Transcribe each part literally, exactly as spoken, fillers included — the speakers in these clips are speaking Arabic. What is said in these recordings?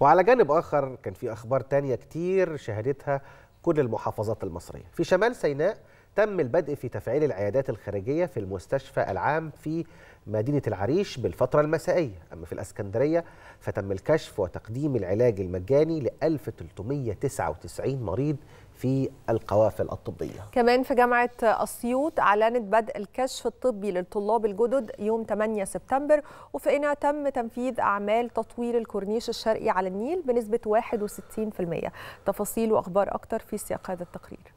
وعلى جانب آخر كان في أخبار تانية كتير شهدتها كل المحافظات المصرية. في شمال سيناء تم البدء في تفعيل العيادات الخارجية في المستشفى العام في مدينة العريش بالفترة المسائية. أما في الأسكندرية فتم الكشف وتقديم العلاج المجاني ل ألف وثلاثمئة وتسعة وتسعين مريض في القوافل الطبية. كمان في جامعة أسيوط أعلنت بدء الكشف الطبي للطلاب الجدد يوم ثمانية سبتمبر، وفي قنا تم تنفيذ أعمال تطوير الكورنيش الشرقي على النيل بنسبة واحد وستين بالمئة. تفاصيل وأخبار أكتر في سياق هذا التقرير.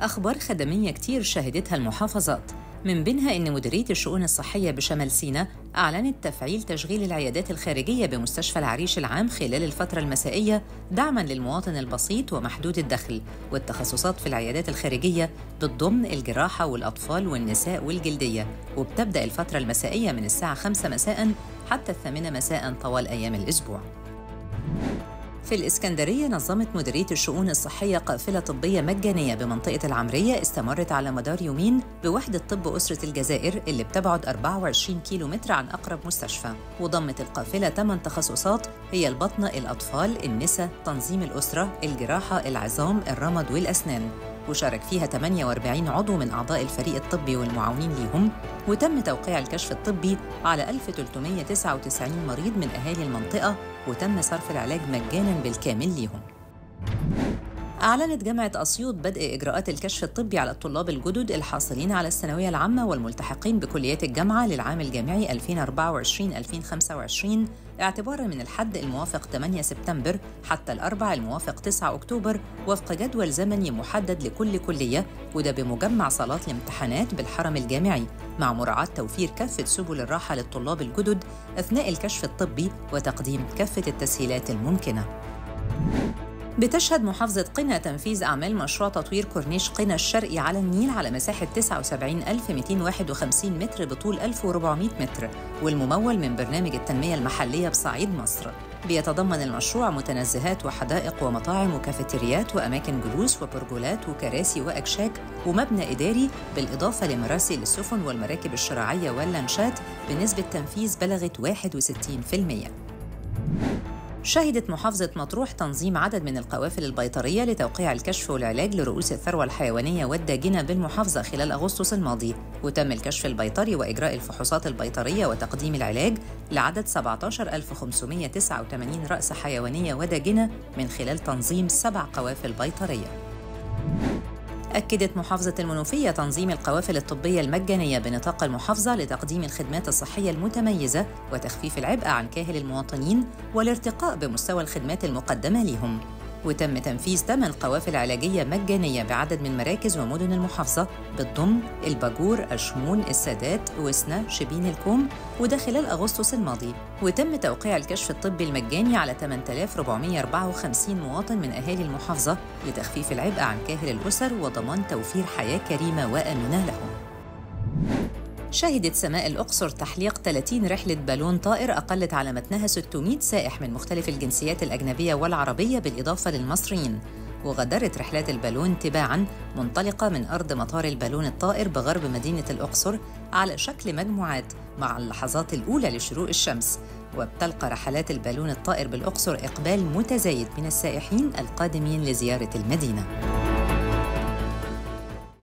أخبار خدمية كتير شهدتها المحافظات، من بينها إن مديرية الشؤون الصحية بشمال سيناء أعلنت تفعيل تشغيل العيادات الخارجية بمستشفى العريش العام خلال الفترة المسائية دعماً للمواطن البسيط ومحدود الدخل، والتخصصات في العيادات الخارجية بتضم الجراحة والأطفال والنساء والجلدية، وبتبدأ الفترة المسائية من الساعة خمسة مساءً حتى الثامنة مساءً طوال أيام الأسبوع. في الإسكندرية نظمت مديرية الشؤون الصحية قافلة طبية مجانية بمنطقة العمرية استمرت على مدار يومين بوحدة طب أسرة الجزائر اللي بتبعد أربعة وعشرين كيلومتر عن أقرب مستشفى، وضمت القافلة ثمان تخصصات هي البطنة، الأطفال، النساء، تنظيم الأسرة، الجراحة، العظام، الرمد والأسنان، وشارك فيها ثمانية وأربعين عضو من أعضاء الفريق الطبي والمعاونين ليهم، وتم توقيع الكشف الطبي على ألف وثلاثمئة وتسعة وتسعين مريض من أهالي المنطقة، وتم صرف العلاج مجاناً بالكامل ليهم. أعلنت جامعة أسيوط بدء إجراءات الكشف الطبي على الطلاب الجدد الحاصلين على الثانوية العامة والملتحقين بكليات الجامعة للعام الجامعي ألفين وأربعة وعشرين ألفين وخمسة وعشرين اعتباراً من الحد الموافق ثمانية سبتمبر حتى الأربعاء الموافق تسعة أكتوبر، وفق جدول زمني محدد لكل كلية، وده بمجمع صالات الامتحانات بالحرم الجامعي، مع مراعاة توفير كافة سبل الراحة للطلاب الجدد أثناء الكشف الطبي وتقديم كافة التسهيلات الممكنة. بتشهد محافظة قنا تنفيذ أعمال مشروع تطوير كورنيش قنا الشرقي على النيل على مساحة تسعة وسبعين ألف ومئتين وواحد وخمسين متر بطول ألف وأربعمئة متر، والممول من برنامج التنمية المحلية بصعيد مصر. بيتضمن المشروع متنزهات وحدائق ومطاعم وكافيتريات وأماكن جلوس وبرجولات وكراسي وأكشاك ومبنى إداري، بالإضافة لمراسي للسفن والمراكب الشراعية واللانشات، بنسبة تنفيذ بلغت واحد وستين بالمئة. شهدت محافظة مطروح تنظيم عدد من القوافل البيطرية لتوقيع الكشف والعلاج لرؤوس الثروة الحيوانية والداجنة بالمحافظة خلال أغسطس الماضي، وتم الكشف البيطري وإجراء الفحوصات البيطرية وتقديم العلاج لعدد سبعة عشر ألف وخمسمئة وتسعة وثمانين رأس حيوانية وداجنة من خلال تنظيم سبع قوافل بيطرية. أكدت محافظة المنوفية تنظيم القوافل الطبية المجانية بنطاق المحافظة لتقديم الخدمات الصحية المتميزة وتخفيف العبء عن كاهل المواطنين والارتقاء بمستوى الخدمات المقدمة لهم، وتم تنفيذ ثمان قوافل علاجية مجانية بعدد من مراكز ومدن المحافظة بتضم الباجور، أشمون، السادات، وسنة، شبين الكوم، وده خلال أغسطس الماضي، وتم توقيع الكشف الطبي المجاني على ثمانية آلاف وأربعمئة وأربعة وخمسين مواطن من أهالي المحافظة لتخفيف العبء عن كاهل الأسر وضمان توفير حياة كريمة وأمنة لهم. شهدت سماء الأقصر تحليق ثلاثين رحلة بالون طائر أقلت على متنها ستمئة سائح من مختلف الجنسيات الأجنبية والعربية بالإضافة للمصريين، وغادرت رحلات البالون تباعاً منطلقة من أرض مطار البالون الطائر بغرب مدينة الأقصر على شكل مجموعات مع اللحظات الأولى لشروق الشمس، وبتلقى رحلات البالون الطائر بالأقصر إقبال متزايد من السائحين القادمين لزيارة المدينة.